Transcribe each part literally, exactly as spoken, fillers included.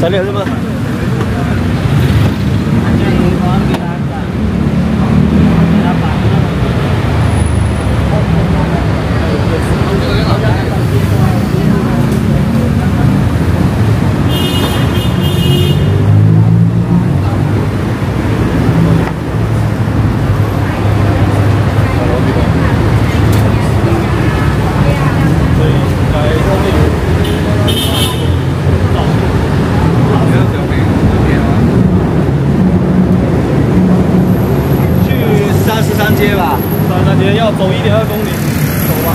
चलिए अभी बस要走一点二公里，走吧。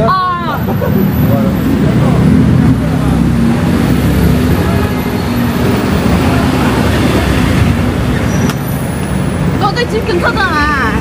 啊！我哋接近出得啦。